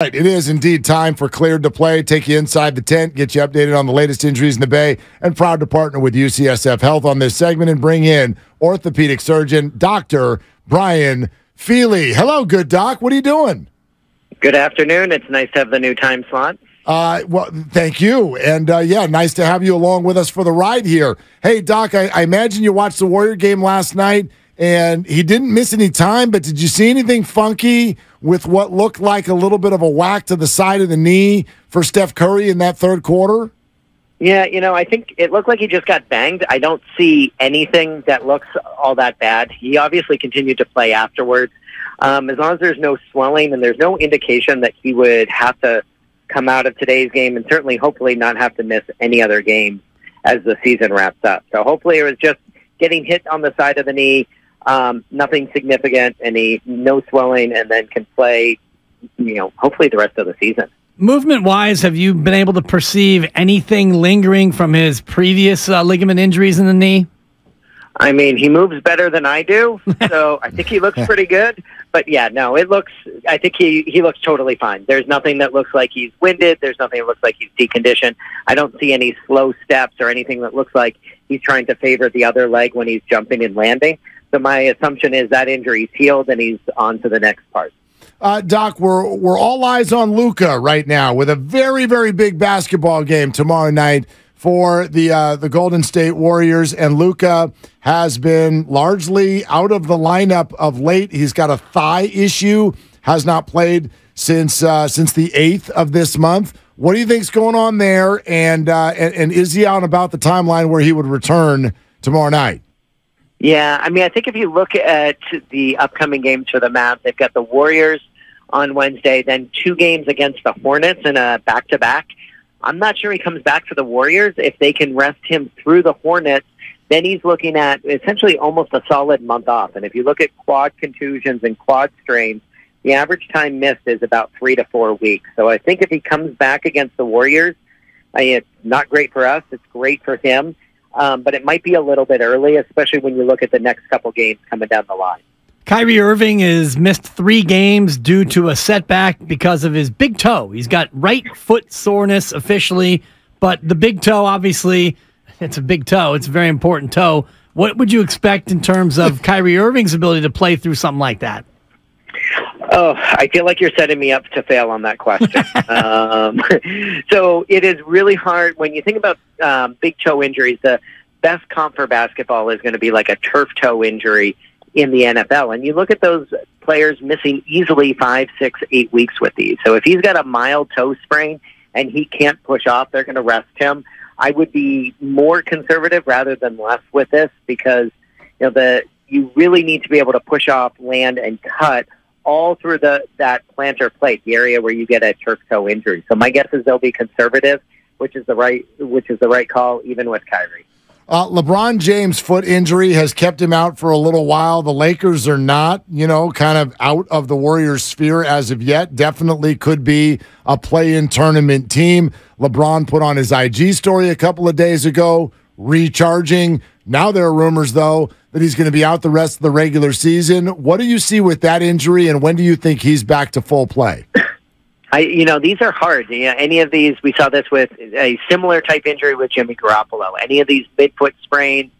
Right, it is indeed time for Cleared to Play. Take you inside the tent, get you updated on the latest injuries in the Bay, and proud to partner with UCSF Health on this segment and bring in orthopedic surgeon Dr. Brian Feely. Hello, good doc. What are you doing? Good afternoon. It's nice to have the new time slot. Well, thank you. And, yeah, nice to have you along with us for the ride here. Hey, doc, I imagine you watched the Warrior game last night. And he didn't miss any time, but did you see anything funky with what looked like a little bit of a whack to the side of the knee for Steph Curry in that third quarter? Yeah, you know, I think it looked like he just got banged. I don't see anything that looks all that bad. He obviously continued to play afterwards. As long as there's no swelling and there's no indication that he would have to come out of today's game and certainly hopefully not have to miss any other game as the season wraps up. So hopefully it was just getting hit on the side of the knee. Nothing significant, no swelling, and then can play, you know, hopefully the rest of the season. Movement-wise, have you been able to perceive anything lingering from his previous ligament injuries in the knee? I mean, he moves better than I do, so I think he looks pretty good. But, yeah, no, it looks – I think he looks totally fine. There's nothing that looks like he's winded. There's nothing that looks like he's deconditioned. I don't see any slow steps or anything that looks like he's trying to favor the other leg when he's jumping and landing. So my assumption is that injury's healed and he's on to the next part. Doc, we're all eyes on Luka right now with a very, very big basketball game tomorrow night for the Golden State Warriors. And Luka has been largely out of the lineup of late. He's got a thigh issue, has not played since the 8th of this month. What do you think's going on there? And is he on about the timeline where he would return tomorrow night? Yeah, I mean, I think if you look at the upcoming games for the Mavs, they've got the Warriors on Wednesday, then 2 games against the Hornets in a back-to-back. I'm not sure he comes back for the Warriors. If they can rest him through the Hornets, then he's looking at essentially almost a solid month off. And if you look at quad contusions and quad strains, the average time missed is about 3 to 4 weeks. So I think if he comes back against the Warriors, I mean, it's not great for us. It's great for him. But it might be a little bit early, especially when you look at the next couple games coming down the line. Kyrie Irving has missed 3 games due to a setback because of his big toe. He's got right foot soreness officially, but the big toe, obviously, it's a big toe. It's a very important toe. What would you expect in terms of Kyrie Irving's ability to play through something like that? Oh, I feel like you're setting me up to fail on that question. So it is really hard. When you think about big toe injuries, the best comp for basketball is going to be like a turf toe injury in the NFL. And you look at those players missing easily 5, 6, 8 weeks with these. So if he's got a mild toe sprain and he can't push off, they're going to rest him. I would be more conservative rather than less with this because you really need to be able to push off, land, and cut all through that plantar plate, the area where you get a turf toe injury. So my guess is they'll be conservative, which is the right call, even with Kyrie. LeBron James' foot injury has kept him out for a little while. The Lakers are not, kind of out of the Warriors' sphere as of yet. Definitely could be a play-in tournament team. LeBron put on his IG story a couple of days ago, recharging. Now there are rumors, though, that he's going to be out the rest of the regular season. What do you see with that injury, and when do you think he's back to full play? These are hard. Any of these, we saw this with a similar type injury with Jimmy Garoppolo. Any of these midfoot sprains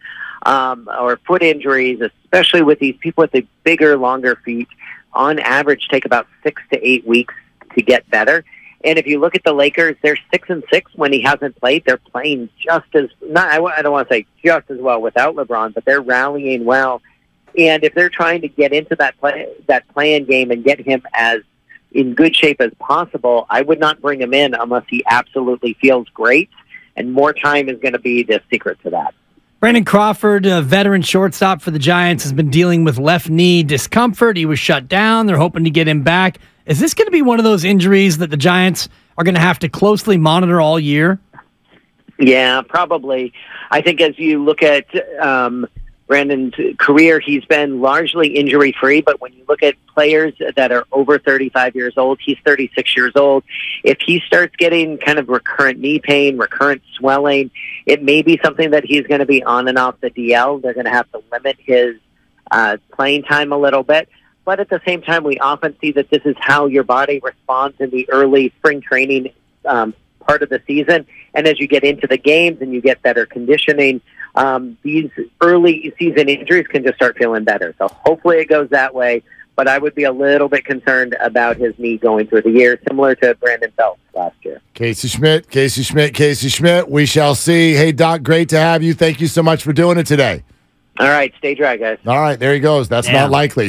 or foot injuries, especially with these people with the bigger, longer feet, on average take about 6 to 8 weeks to get better. And if you look at the Lakers, they're 6-6 when he hasn't played. They're playing I don't want to say just as well without LeBron, but they're rallying well. And if they're trying to get into that play-in game and get him as in good shape as possible, I would not bring him in unless he absolutely feels great. And more time is going to be the secret to that. Brandon Crawford, a veteran shortstop for the Giants, has been dealing with left knee discomfort. He was shut down. They're hoping to get him back. Is this going to be one of those injuries that the Giants are going to have to closely monitor all year? Yeah, probably. I think as you look at Brandon's career, he's been largely injury-free, but when you look at players that are over 35 years old, he's 36 years old, if he starts getting kind of recurrent knee pain, recurrent swelling, it may be something that he's going to be on and off the DL. They're going to have to limit his playing time a little bit. But at the same time, we often see that this is how your body responds in the early spring training part of the season. And as you get into the games and you get better conditioning, these early season injuries can just start feeling better. So hopefully it goes that way. But I would be a little bit concerned about his knee going through the year, similar to Brandon Belt last year. Casey Schmidt. We shall see. Hey, Doc, great to have you. Thank you so much for doing it today. All right. Stay dry, guys. All right. There he goes. That's not likely.